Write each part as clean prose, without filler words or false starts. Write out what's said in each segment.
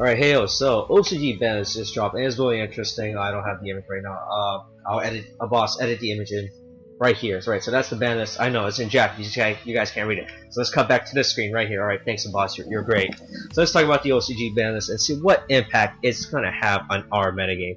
Alright, hey yo, so OCG banners just dropped and it's really interesting. I don't have the image right now. I'll edit the image in right here. Right, so that's the ban list. I know it's in Japanese, you guys can't read it. So let's cut back to this screen right here. Alright, thanks Abbas, you're great. So let's talk about the OCG ban list and see what impact it's gonna have on our metagame.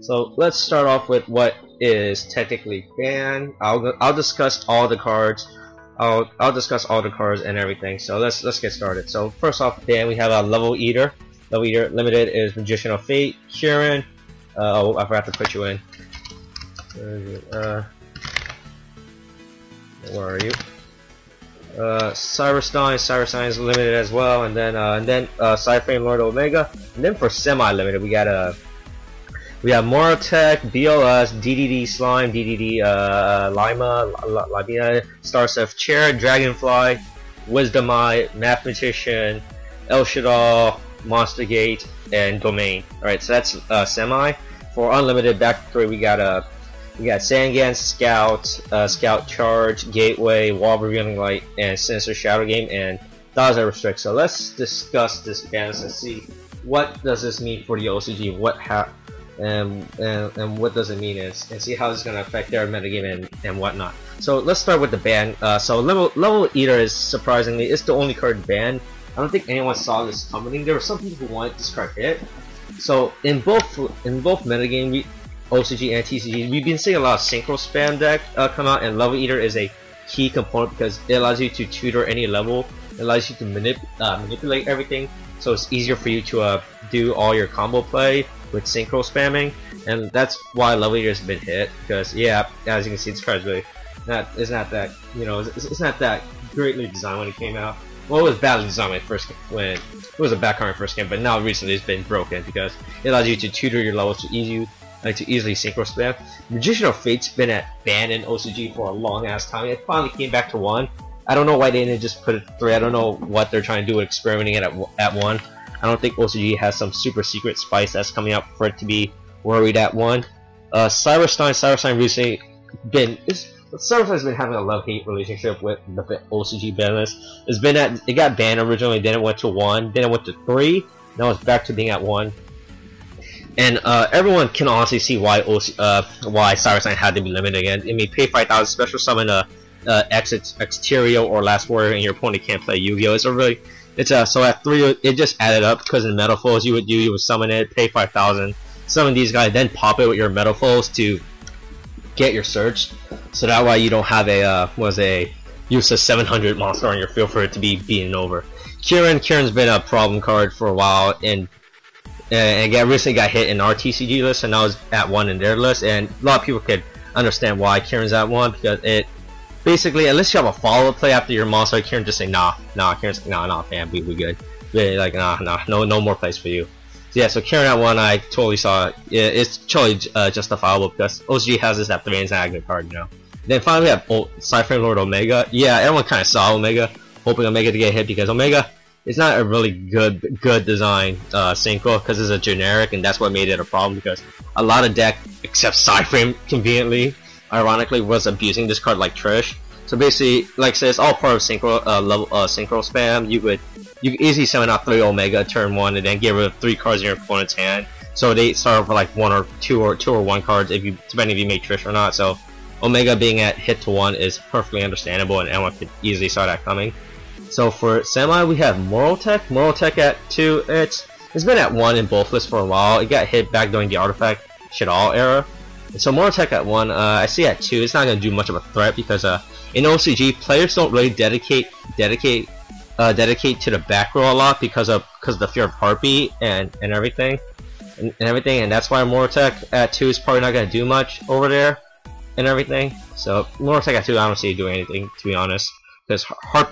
So let's start off with what is technically banned. I'll discuss all the cards. I'll discuss all the cards and everything. So let's get started. So first off, banned, we have a Level Eater. Level Eater Limited is Magician of Fate, Kieran. Oh, I forgot to put you in. Where are you? Cyberstein is limited as well, and then Cyframe Lord Omega, and then for semi-limited we got we have Morotech, BLS, DDD Slime, DDD Lima, Starstuff Chair, Dragonfly, Wisdom Eye, Mathematician, El Shaddoll, Monster Gate, and Domain. Alright, so that's semi. For unlimited back three, we got Sangan, Scout Charge, Gateway, Wall Revealing Light, and Sinister Shadow Game, and Thousand-Eyes Restrict. So let's discuss this bans and see what does this mean for the OCG, and what does it mean, and see how it's going to affect their metagame and whatnot. So let's start with the ban. So Level Eater is surprisingly, it's the only card banned. I don't think anyone saw this coming. There were some people who wanted this card hit. So in both metagame, OCG and TCG, we've been seeing a lot of synchro spam deck come out, and Level Eater is a key component because it allows you to tutor any level. It allows you to manipulate everything, so it's easier for you to do all your combo play with synchro spamming, and that's why Level Eater has been hit. Because yeah, as you can see, this card's really it's not that greatly designed when it came out. Well, it was badly designed when it first came, when it was a bad card first game, but now recently it's been broken because it allows you to tutor your levels to easily synchro spam. Magician of Fate's been banned in OCG for a long ass time. It finally came back to 1. I don't know why they didn't just put it to 3. I don't know what they're trying to do with experimenting it at 1. I don't think OCG has some super secret spice that's coming out for it to be worried at 1. Cyberstein recently been. Cyberstein's been having a love-hate relationship with the OCG ban list. It's been it got banned originally, then it went to 1, then it went to 3, now it's back to being at 1. And everyone can honestly see why Cyberstein had to be limited again. I mean, pay 5,000, special summon Exterior or Last Warrior, and your opponent can't play Yu-Gi-Oh. So at 3, it just added up because in Metalfoes you would summon it, pay 5,000, summon these guys, then pop it with your Metalfoes to get your search, so that way you don't have a useless 700 monster on your field for it to be beaten over. Kirin's been a problem card for a while, and recently got hit in our TCG list, and I was at 1 in their list, and a lot of people could understand why Kirin's at 1 because it basically, unless you have a follow up play after your monster, Kirin just say nah, fam, we good, really, like no more plays for you. Yeah, so Kieran at 1, I totally saw it. Yeah, it's totally justifiable because OCG has this at 3 and it's not a good card, you know. Then finally we have Cyframe Lord Omega. Yeah, everyone kind of saw Omega, hoping Omega to get hit because Omega is not a really good design synchro because it's a generic, and that's what made it a problem because a lot of deck, except Cyframe conveniently, ironically, was abusing this card like Trish. So basically, like I said, it's all part of synchro synchro spam. You could easily summon out 3 Omega turn 1 and then get rid of 3 cards in your opponent's hand. So they start off with like 1 or 2 or 1 cards depending if you make Trish or not. So Omega being at hit to 1 is perfectly understandable, and anyone could easily saw that coming. So for semi we have Morotech. Morotech at 2. It's been at 1 in both lists for a while. It got hit back during the Artifact Shaddoll era. So Morotech at 1, I see at 2, it's not going to do much of a threat because in OCG, players don't really dedicate to the back row a lot because of the fear of Harpy and everything, and that's why Morotech at 2 is probably not going to do much over there and everything. So Morotech at 2, I don't see it doing anything, to be honest, because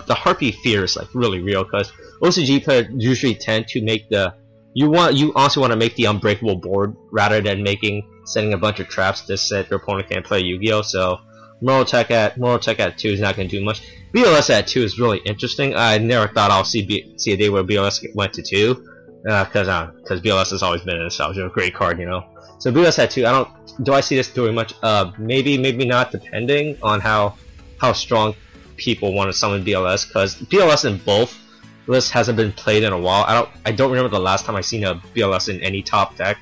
the Harpy fear is like really real because OCG players usually tend to make you also want to make the unbreakable board rather than setting a bunch of traps to set your opponent can't play Yu-Gi-Oh. So Morotech at 2 is not going to do much. BLS at 2 is really interesting. I never thought I'll see a day where BLS went to 2, because BLS has always been a nostalgia, a great card, you know. So BLS at 2, do I see this doing much? Maybe not, depending on how strong people want to summon BLS, because BLS in both list hasn't been played in a while. I don't remember the last time I seen a BLS in any top deck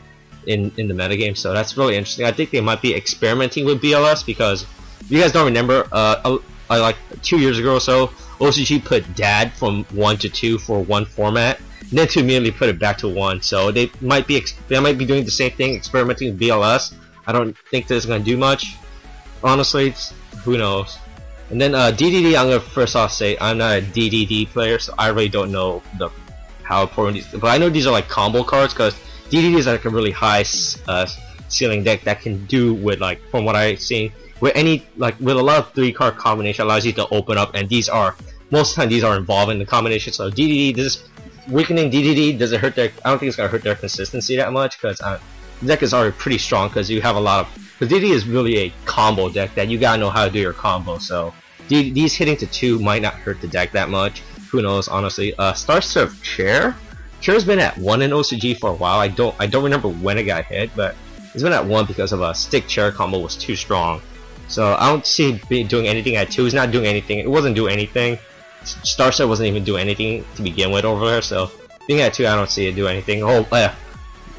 in the metagame, so that's really interesting. I think they might be experimenting with BLS because if you guys don't remember, like 2 years ago or so, OCG put Dad from 1 to 2 for one format, and then to immediately put it back to 1. So they might be doing the same thing, experimenting with BLS. I don't think that it's gonna do much, honestly. Who knows? And then DDD, I'm gonna first off say I'm not a DDD player, so I really don't know how important these. But I know these are like combo cards because DDD is like a really high ceiling deck that can do with, like, from what I've seen, with any, like, with a lot of 3-card combination allows you to open up, and these are most of the time these are involved in the combination. So DDD, this weakening DDD doesn't hurt their. I don't think it's gonna hurt their consistency that much because the deck is already pretty strong because you have a lot of. Because DDD is really a combo deck that you gotta know how to do your combo, so these hitting to 2 might not hurt the deck that much. Who knows, honestly. Starstuff Chair? Chair's been at 1 in OCG for a while. I don't remember when it got hit, but it's been at 1 because of a stick chair combo was too strong. So I don't see it doing anything at 2. It's not doing anything. It wasn't doing anything. Starstuff wasn't even doing anything to begin with over there, so being at 2 I don't see it do anything. Oh yeah.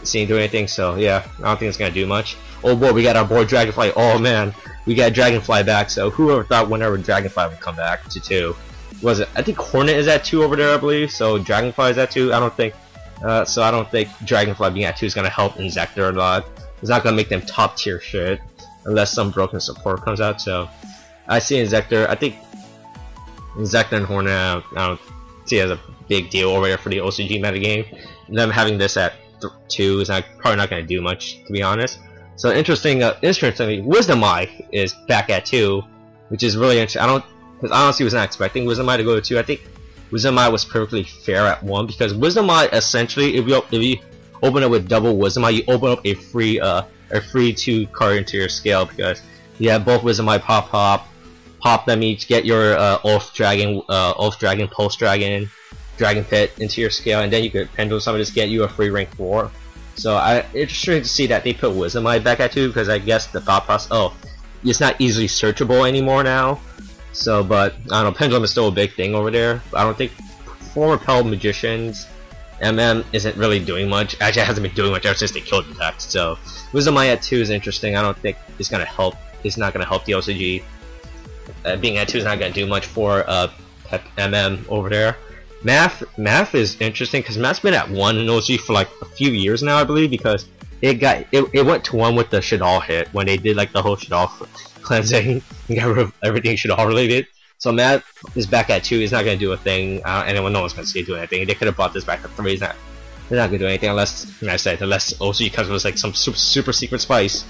Seeing do anything, so yeah, I don't think it's gonna do much. Oh boy, we got our boy Dragonfly. Oh man, we got Dragonfly back. So whoever thought whenever Dragonfly would come back to 2, was it? I think Hornet is at 2 over there, I believe. So Dragonfly is at 2. I don't think. So I don't think Dragonfly being at 2 is gonna help Inzektor a lot. It's not gonna make them top tier shit unless some broken support comes out. So I see Inzektor. I think Inzektor and Hornet. I don't see it as a big deal over there for the OCG metagame. And them having this at 2 is not, probably not going to do much, to be honest. So interesting, interestingly, Wisdom Eye is back at 2, which is really interesting. I honestly was not expecting Wisdom Eye to go to 2. I think Wisdom Eye was perfectly fair at 1 because Wisdom Eye essentially, if you open up with double Wisdom Eye, you open up a free 2-card into your scale because you have both Wisdom Eye pop them each, get your Ulf Dragon, Pulse Dragon. Dragon Pit into your scale, and then you could Pendulum Summon, just get you a free rank 4. So it's interesting to see that they put Wisdom Eye back at 2 because I guess the thought process, oh, it's not easily searchable anymore now. So, but I don't know, Pendulum is still a big thing over there. I don't think former Pell Magicians MM isn't really doing much. Actually, it hasn't been doing much ever since they killed the deck. So Wisdom Eye at 2 is interesting. I don't think it's gonna help. It's not gonna help the OCG. Being at 2 is not gonna do much for MM over there. Math is interesting because Math's been at 1 in OCG for like a few years now, I believe, because it went to 1 with the Shaddoll hit when they did like the whole Shaddoll cleansing and got rid of everything Shaddoll related. So Math is back at 2. He's not gonna do a thing. Anyone, no one's gonna see do anything. They could have brought this back to 3. They're not gonna do anything unless, like I said, unless OCG comes with like some super secret spice.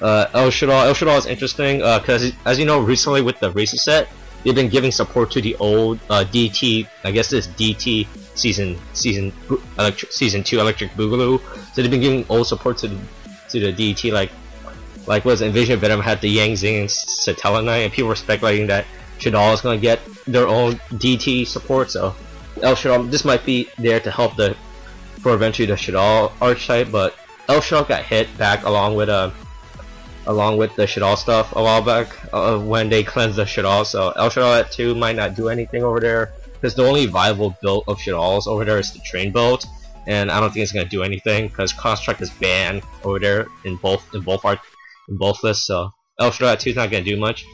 El Shaddoll is interesting because as you know, recently with the reset set. They've been giving support to the old DT, I guess this DT season 2 Electric Boogaloo. So they've been giving old support to the DT, like was Envision Venom had the Yang Zing and Satella Knight, and people were speculating that Shaddoll is gonna get their own DT support. So El Shaddoll, this might be there to help for eventually the Shaddoll archetype, but El Shaddoll got hit back along with the Shaddoll stuff a while back when they cleansed the Shaddoll, so El Shaddoll at 2 might not do anything over there because the only viable build of Shaddolls over there is the train build, and I don't think it's gonna do anything because Construct is banned over there in both lists, so El Shaddoll at 2 is not gonna do much.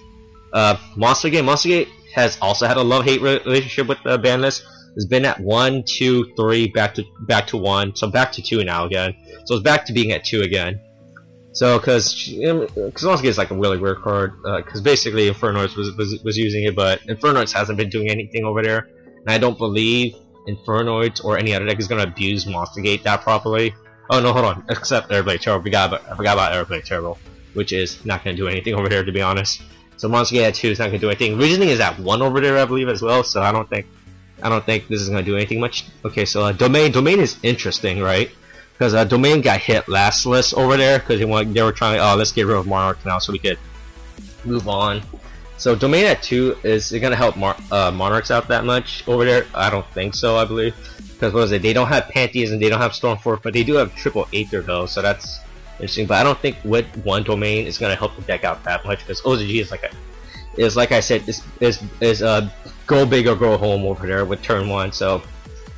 Monster Gate has also had a love-hate relationship with the ban list. It's been at 1, 2, 3, back to 1, so back to 2 now again. So it's back to being at 2 again. So, because Monster Gate is like a really weird card, because basically Infernoids was using it, but Infernoids hasn't been doing anything over there, and I don't believe Infernoids or any other deck is going to abuse Monster Gate that properly. Oh no, hold on, except Airblade Turbo. I forgot about Airblade Turbo, which is not going to do anything over there, to be honest. So Monster Gate at 2 is not going to do anything. Reasoning is at 1 over there, I believe, as well. So I don't think this is going to do anything much. Okay, so Domain is interesting, right? Because Domain got hit last list over there because they were trying, let's get rid of Monarch now so we could move on. So Domain at 2, is it going to help Monarchs out that much over there? I don't think so, I believe. Because what is it? They don't have Pantheism and they don't have Stormforth, but they do have Triple Aether though, so that's interesting. But I don't think with 1 Domain is going to help the deck out that much because OCG is like I said, is go big or go home over there with turn 1. So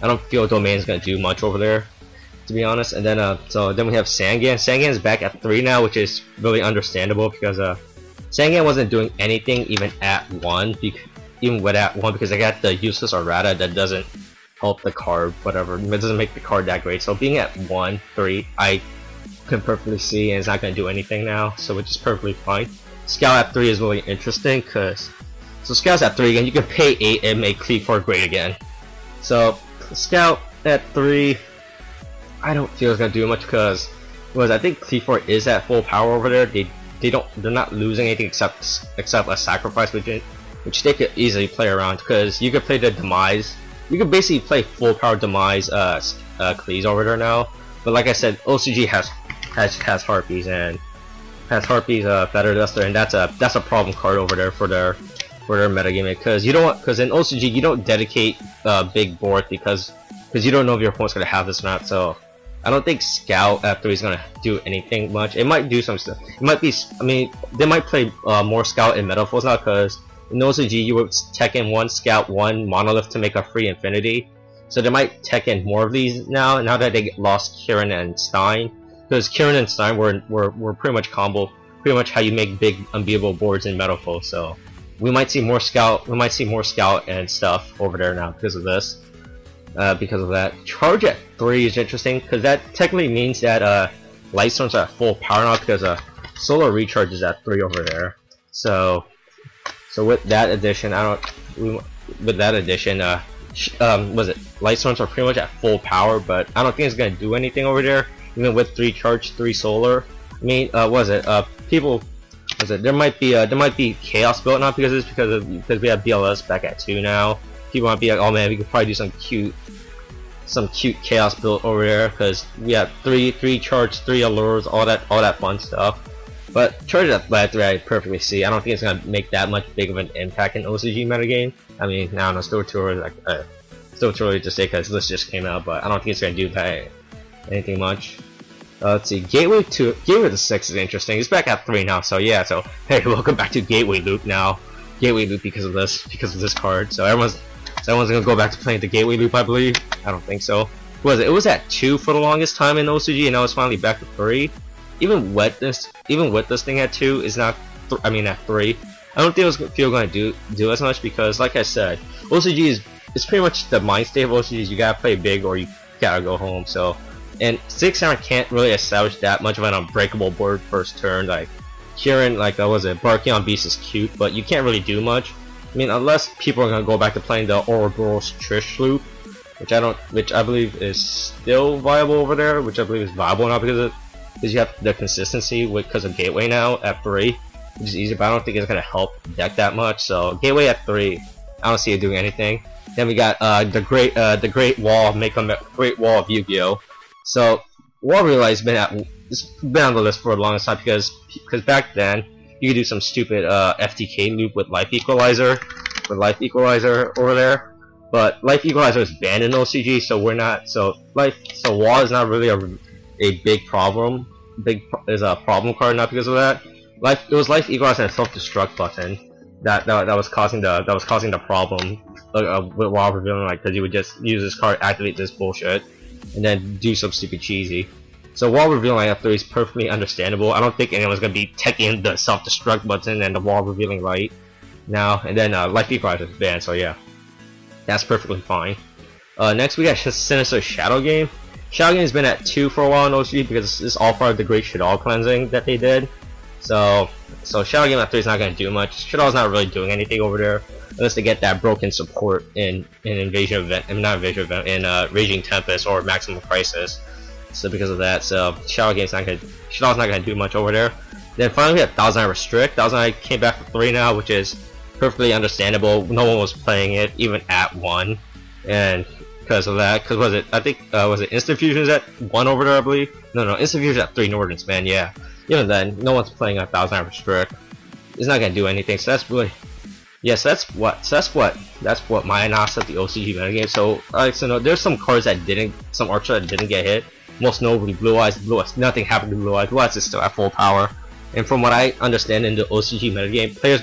I don't feel Domain's gonna do much over there, to be honest. And then so then we have Sangan. Sangan's back at 3 now, which is really understandable because Sangan wasn't doing anything even at 1, because I got the useless errata that doesn't help the card, whatever. It doesn't make the card that great. So being at 1, 3, I can perfectly see, and it's not gonna do anything now, so which is perfectly fine. Scout at 3 is really interesting because Scout's at 3 again. You can pay 8 and make Cleave 4 great again. So Scout at 3, I don't feel it's gonna do much because I think Cleave 4 is at full power over there. They're not losing anything except a sacrifice, which they could easily play around because you could play the Demise. You could basically play full power Demise Cleaves over there now. But like I said, OCG has Harpies and has Harpies Feather Duster, and that's a problem card over there for their metagaming, because you don't want, because in OCG you don't dedicate big board because you don't know if your opponent's gonna have this or not. So I don't think Scout at 3 is gonna do anything much. It might do some stuff. It might be, I mean, they might play more Scout and Metalfoes now, because in OCG you would Tekken 1, Scout 1, Monolith to make a free Infinity. So they might Tekken more of these now that they lost Kirin and Stein, because Kirin and Stein were pretty much combo, pretty much how you make big unbeatable boards in Metalfoes. So we might see more Scout, we might see more Scout and stuff over there now because of this, because of that. Charge at 3 is interesting because that technically means that Lightstorm's at full power now, because Solar Recharge is at 3 over there. So with that addition, Lightstorms are pretty much at full power, but I don't think it's gonna do anything over there. Even with 3 charge, 3 solar. I mean, there might be chaos built now because we have BLS back at 2 now. People might be like, oh man, we could probably do some cute chaos built over there because we have 3 charge, 3 allures, all that fun stuff. But charge at 3, I perfectly see. I don't think it's gonna make that much big of an impact in OCG metagame. I mean, I don't know, still too early to say because this just came out, but I don't think it's gonna do that anything much. Let's see, Gateway to 6 is interesting. It's back at 3 now, so yeah. So hey, welcome back to Gateway Loop now. Gateway Loop because of this card. So everyone's gonna go back to playing the Gateway Loop, I believe. I don't think so. It was at 2 for the longest time in OCG, and now it's finally back to 3. Even with this thing at 2 is not. I mean at 3, I don't think it's gonna do as much because, like I said, OCG is pretty much the mind state of OCG. You gotta play big or you gotta go home. So. And 6-hour can't really establish that much of an unbreakable board first turn. Like Kieran, Barking on Beast is cute, but you can't really do much. I mean, unless people are gonna go back to playing the Ouroboros Trish loop, which I believe is still viable over there, now because you have the consistency because of Gateway now at 3, which is easy, but I don't think it's gonna help deck that much. So Gateway at 3, I don't see it doing anything. Then we got the Great Wall of Yu-Gi-Oh. So Wall Revealing Light has been on the list for a long time because back then you could do some stupid FTK loop with Life Equalizer over there, but Life Equalizer is banned in OCG, so we're not so Wall is not really a big problem. Is a problem card not because of that. Life Equalizer and Self Destruct button that was causing the problem with Wall Revealing Light, because you would just use this card, activate this bullshit, and then do some stupid cheesy. So Wall Revealing Light at 3 is perfectly understandable. I don't think anyone's gonna be teching the Self-Destruct button and the Wall Revealing Light now. And then Life Equalizer is banned, so yeah, that's perfectly fine. Next we got Sinister Shadow Game. Shadow Game has been at 2 for a while in OCG because it's all part of the Great Shaddoll cleansing that they did. So Shadow Game at 3 is not gonna do much. Shaddoll's not really doing anything over there unless they get that broken support in Raging Tempest or Maximum Crisis. So because of that, so Shaddoll's not gonna do much over there. Then finally we have Thousand-Eyes Restrict. Thousand-Eyes came back for 3 now, which is perfectly understandable. No one was playing it even at 1, and because of that, I think Instant Fusion's at 1 over there, I believe. No, Instant Fusion's at 3 Nordens, man. Yeah, even then, no one's playing a Thousand-Eyes Restrict. It's not gonna do anything. So that's really. Yes, that's what my analysis of the OCG metagame. So, there's some cards that didn't, some Archer that didn't get hit. Most notably Blue-Eyes. Nothing happened to Blue-Eyes. Blue-Eyes is still at full power. And from what I understand in the OCG metagame, players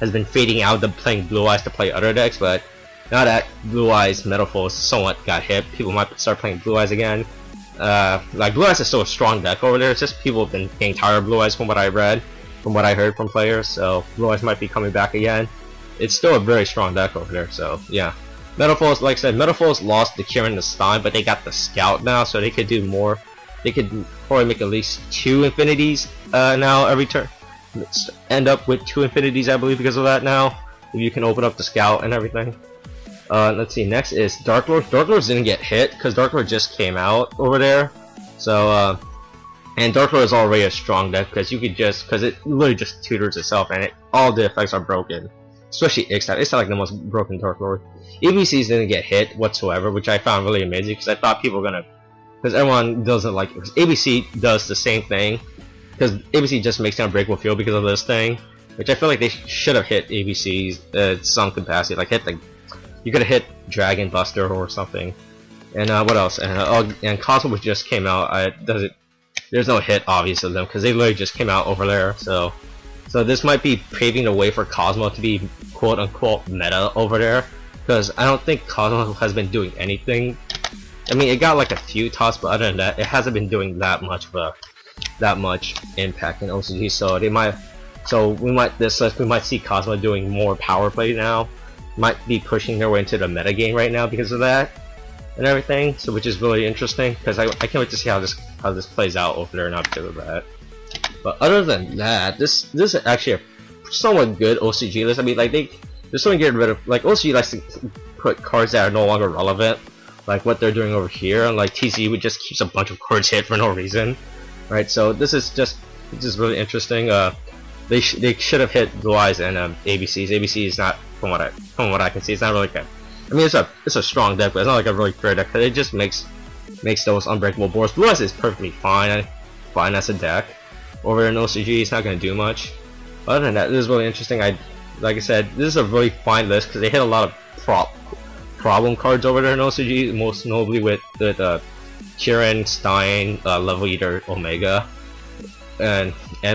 has been fading out the playing Blue-Eyes to play other decks, but Now that Blue-Eyes, Metalfoes somewhat got hit, people might start playing Blue-Eyes again. Like, Blue-Eyes is still a strong deck over there, it's just people have been getting tired of Blue-Eyes from what I read, from what I heard from players, so Blue-Eyes might be coming back again. It's still a very strong deck over there, so yeah. Metalfoes, like I said, Metalfoes lost to Kieran and the Stein, but they got the Scout now, so they could do more. They could probably make at least 2 infinities now every turn. Let's end up with 2 infinities, I believe, because of that now. If you can open up the Scout and everything. Let's see, next is Dark Lord. Dark Lord didn't get hit, because Dark Lord just came out over there. So, and Dark Lord is already a strong deck, because you could just, because it literally just tutors itself, and all the effects are broken. Especially Ixtap. It's not like the most broken Dark Lord. ABCs didn't get hit whatsoever, which I found really amazing because I thought people were gonna, because everyone doesn't like it. Because ABC does the same thing, because ABC just makes down breakable field because of this thing, which I feel like they should have hit ABCs at some capacity. Like hit the, you could have hit Dragon Buster or something. And what else? And Cosmo, which just came out, there's no hit obviously of them because they literally just came out over there. So this might be paving the way for Cosmo to be quote unquote meta over there. Because I don't think Cosmo has been doing anything. I mean, it got like a few tops, but other than that, it hasn't been doing that much impact in OCG. So they might, we might see Cosmo doing more power play now. Might be pushing their way into the meta game right now because of that and everything. So which is really interesting because I can't wait to see how this plays out over there and not because of that. But other than that, this is actually a somewhat good OCG list. I mean, like they're still getting rid of, like, OCG likes to put cards that are no longer relevant, like what they're doing over here, and like TCG would just keeps a bunch of cards hit for no reason, right? So this is really interesting. They should have hit Blue Eyes and ABCs. ABC is not, from what I can see, it's not really good. I mean, it's a strong deck, but it's not like a really fair deck because it just makes those unbreakable boards. Blue Eyes is perfectly fine as a deck. Over in OCG, it's not going to do much. Other than that, this is really interesting. Like I said, this is a really fine list because they hit a lot of problem cards over there in OCG, most notably with Kieran, Stein, Level Eater, Omega, and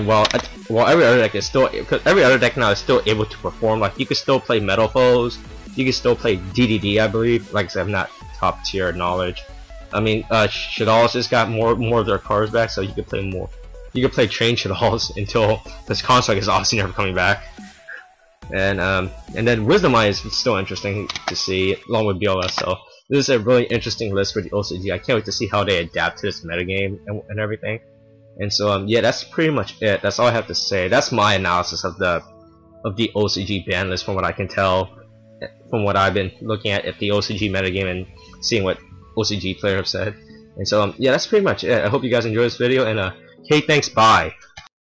while every other deck is still, because every other deck now is still able to perform. Like you can still play Metalfoes, you can still play DDD, I believe. Like I said, I'm not top tier knowledge. I mean, Shaddolls just got more of their cards back, so you can play more. You can play Train Shaddolls until this construct is obviously never coming back. And then Wisdom Eye is still interesting to see, along with BLS. So this is a really interesting list for the OCG. I can't wait to see how they adapt to this metagame and everything. And so yeah, that's pretty much it. That's all I have to say. That's my analysis of the OCG ban list from what I can tell, from what I've been looking at the OCG metagame and seeing what OCG players have said. And so yeah, that's pretty much it. I hope you guys enjoyed this video. And hey, thanks. Bye.